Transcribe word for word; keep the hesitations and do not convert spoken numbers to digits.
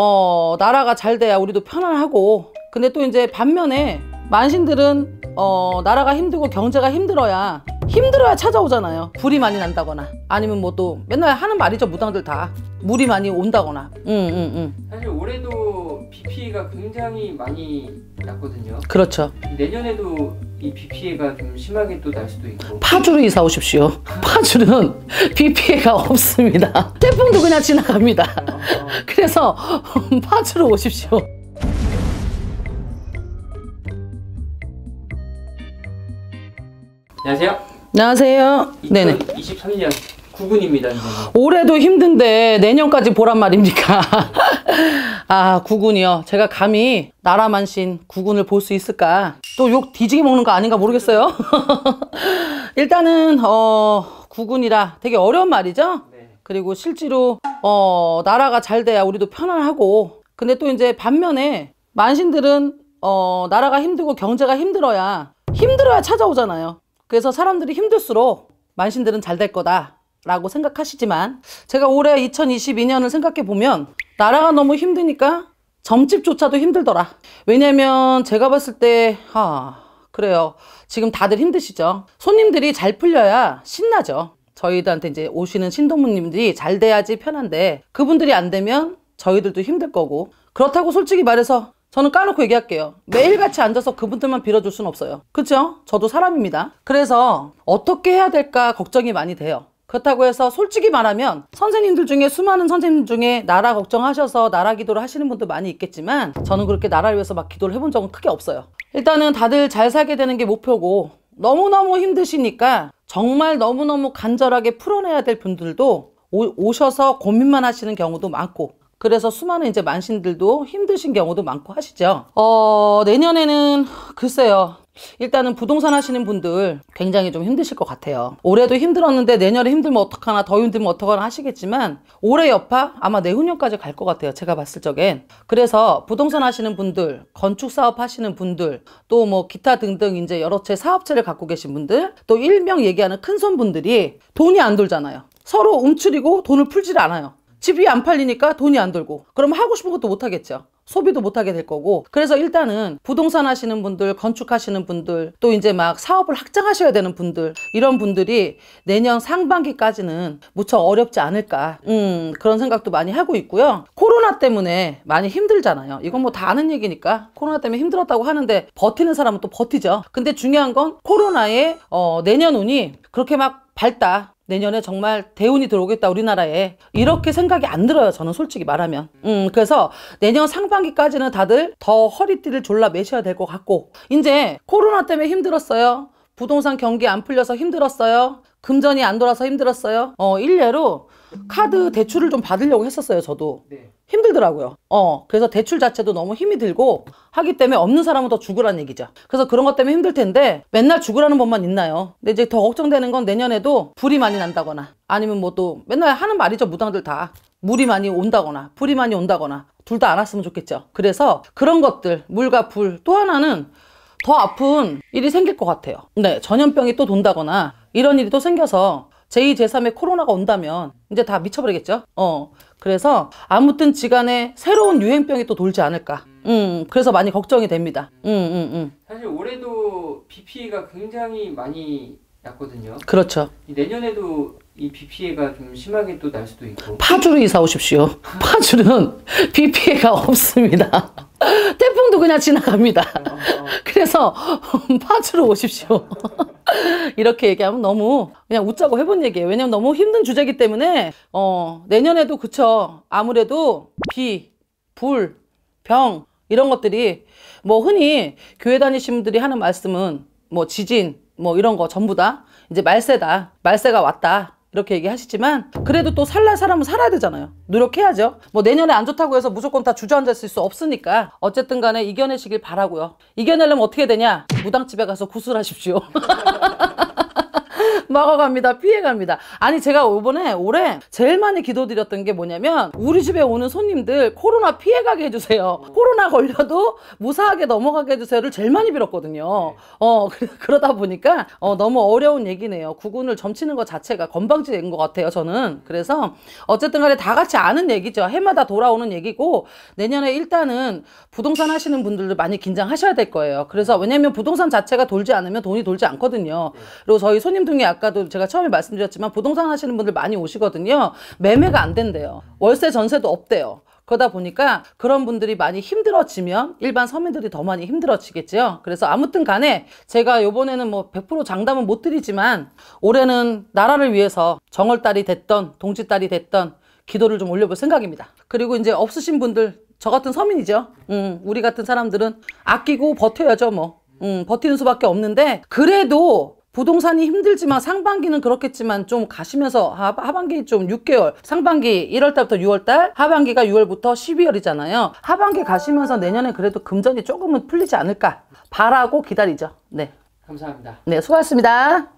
어, 나라가 잘 돼야 우리도 편안하고, 근데 또 이제 반면에 만신들은 어, 나라가 힘들고 경제가 힘들어야 힘들어야 찾아오잖아요. 불이 많이 난다거나 아니면 뭐 또 맨날 하는 말이죠, 무당들 다. 물이 많이 온다거나. 응, 응, 응. 사실 올해도 비 피해가 굉장히 많이 났거든요. 그렇죠. 내년에도 이 비 피해가 좀 심하게 또 날 수도 있고. 파주로 이사 오십시오. 파주는 비 피해가 없습니다. 태풍도 그냥 지나갑니다. 그래서 파주로 오십시오. 안녕하세요. 안녕하세요. 네네. 이십삼 년 구군입니다. 올해도 힘든데 내년까지 보란 말입니까? 아, 구군이요. 제가 감히 나라만신 구군을 볼 수 있을까? 또 욕 뒤지게 먹는 거 아닌가 모르겠어요. 일단은 어, 구군이라 되게 어려운 말이죠. 네. 그리고 실제로 어, 나라가 잘 돼야 우리도 편안하고, 근데 또 이제 반면에 만신들은 어, 나라가 힘들고 경제가 힘들어야 힘들어야 찾아오잖아요. 그래서 사람들이 힘들수록 만신들은 잘 될 거다 라고 생각하시지만, 제가 올해 이천이십이 년을 생각해 보면 나라가 너무 힘드니까 점집조차도 힘들더라. 왜냐면 제가 봤을 때 아, 그래요. 지금 다들 힘드시죠. 손님들이 잘 풀려야 신나죠. 저희들한테 이제 오시는 신동무님들이 잘 돼야지 편한데, 그분들이 안 되면 저희들도 힘들 거고. 그렇다고 솔직히 말해서 저는 까놓고 얘기할게요. 매일같이 앉아서 그분들만 빌어줄 순 없어요. 그렇죠? 저도 사람입니다. 그래서 어떻게 해야 될까 걱정이 많이 돼요. 그렇다고 해서 솔직히 말하면 선생님들 중에, 수많은 선생님 중에 나라 걱정하셔서 나라 기도를 하시는 분도 많이 있겠지만, 저는 그렇게 나라를 위해서 막 기도를 해본 적은 크게 없어요. 일단은 다들 잘 살게 되는 게 목표고, 너무너무 힘드시니까 정말 너무너무 간절하게 풀어내야 될 분들도 오, 오셔서 고민만 하시는 경우도 많고, 그래서 수많은 이제 만신들도 힘드신 경우도 많고 하시죠. 어, 내년에는 글쎄요. 일단은 부동산 하시는 분들 굉장히 좀 힘드실 것 같아요. 올해도 힘들었는데 내년에 힘들면 어떡하나, 더 힘들면 어떡하나 하시겠지만, 올해 여파 아마 내후년까지 갈 것 같아요, 제가 봤을 적엔. 그래서 부동산 하시는 분들, 건축사업 하시는 분들, 또 뭐 기타 등등 이제 여러 채 사업체를 갖고 계신 분들, 또 일명 얘기하는 큰손분들이 돈이 안 돌잖아요. 서로 움츠리고 돈을 풀질 않아요. 집이 안 팔리니까 돈이 안 돌고, 그러면 하고 싶은 것도 못 하겠죠. 소비도 못 하게 될 거고. 그래서 일단은 부동산 하시는 분들, 건축하시는 분들, 또 이제 막 사업을 확장하셔야 되는 분들, 이런 분들이 내년 상반기까지는 무척 어렵지 않을까, 음, 그런 생각도 많이 하고 있고요. 코로나 때문에 많이 힘들잖아요. 이건 뭐 다 아는 얘기니까. 코로나 때문에 힘들었다고 하는데 버티는 사람은 또 버티죠. 근데 중요한 건 코로나에 어, 내년 운이 그렇게 막 밝다, 내년에 정말 대운이 들어오겠다 우리나라에, 이렇게 생각이 안 들어요, 저는 솔직히 말하면. 음, 그래서 내년 상반기까지는 다들 더 허리띠를 졸라 매셔야 될 것 같고, 이제 코로나 때문에 힘들었어요, 부동산 경기 안 풀려서 힘들었어요, 금전이 안 돌아서 힘들었어요. 어, 일례로 카드 대출을 좀 받으려고 했었어요, 저도. 네. 힘들더라고요. 어, 그래서 대출 자체도 너무 힘이 들고 하기 때문에, 없는 사람은 더 죽으라는 얘기죠. 그래서 그런 것 때문에 힘들 텐데 맨날 죽으라는 법만 있나요? 근데 이제 더 걱정되는 건 내년에도 불이 많이 난다거나 아니면 뭐 또 맨날 하는 말이죠, 무당들 다. 물이 많이 온다거나 불이 많이 온다거나, 둘 다 안 왔으면 좋겠죠. 그래서 그런 것들, 물과 불. 또 하나는 더 아픈 일이 생길 것 같아요. 네, 전염병이 또 돈다거나 이런 일이 또 생겨서 제이 제삼의 코로나가 온다면 이제 다 미쳐버리겠죠. 어, 그래서 아무튼 지간에 새로운 유행병이 또 돌지 않을까. 음, 그래서 많이 걱정이 됩니다. 음, 음, 음. 사실 올해도 비 피해가 굉장히 많이 났거든요. 그렇죠. 내년에도 이 비 피해가 좀 심하게 또 날 수도 있고. 파주로 이사 오십시오. 파주는 비 피해가 없습니다. 태풍도 그냥 지나갑니다. 그래서 파주로 오십시오. 이렇게 얘기하면 너무 그냥 웃자고 해본 얘기예요. 왜냐면 너무 힘든 주제이기 때문에. 어, 내년에도 그쵸, 아무래도 비, 불, 병 이런 것들이, 뭐 흔히 교회 다니시는 분들이 하는 말씀은 뭐 지진 뭐 이런 거 전부 다 이제 말세다, 말세가 왔다 이렇게 얘기하시지만, 그래도 또 살랄 사람은 살아야 되잖아요. 노력해야죠. 뭐 내년에 안 좋다고 해서 무조건 다 주저앉아 있을 수 없으니까 어쨌든 간에 이겨내시길 바라고요. 이겨내려면 어떻게 되냐, 무당집에 가서 구슬하십시오. 막아갑니다. 피해갑니다. 아니 제가 이번에 올해 제일 많이 기도드렸던 게 뭐냐면 우리 집에 오는 손님들 코로나 피해가게 해주세요. 코로나 걸려도 무사하게 넘어가게 해주세요를 제일 많이 빌었거든요. 어 그러다 보니까 어, 너무 어려운 얘기네요. 구군을 점치는 것 자체가 건방지인 것 같아요 저는. 그래서 어쨌든 간에 다 같이 아는 얘기죠. 해마다 돌아오는 얘기고 내년에 일단은 부동산 하시는 분들도 많이 긴장하셔야 될 거예요. 그래서 왜냐면 부동산 자체가 돌지 않으면 돈이 돌지 않거든요. 그리고 저희 손님 등에 아까도 제가 처음에 말씀드렸지만 부동산 하시는 분들 많이 오시거든요. 매매가 안 된대요. 월세 전세도 없대요. 그러다 보니까 그런 분들이 많이 힘들어지면 일반 서민들이 더 많이 힘들어지겠죠. 그래서 아무튼 간에 제가 요번에는 뭐 백 퍼센트 장담은 못 드리지만 올해는 나라를 위해서 정월달이 됐던 동지달이 됐던 기도를 좀 올려볼 생각입니다. 그리고 이제 없으신 분들 저 같은 서민이죠. 음, 우리 같은 사람들은 아끼고 버텨야죠 뭐. 음, 버티는 수밖에 없는데 그래도 부동산이 힘들지만 상반기는 그렇겠지만 좀 가시면서 하반기 좀 육 개월 상반기 일월달부터 유월달 하반기가 유월부터 십이월이잖아요. 하반기 가시면서 내년에 그래도 금전이 조금은 풀리지 않을까 바라고 기다리죠. 네. 감사합니다. 네, 수고하셨습니다.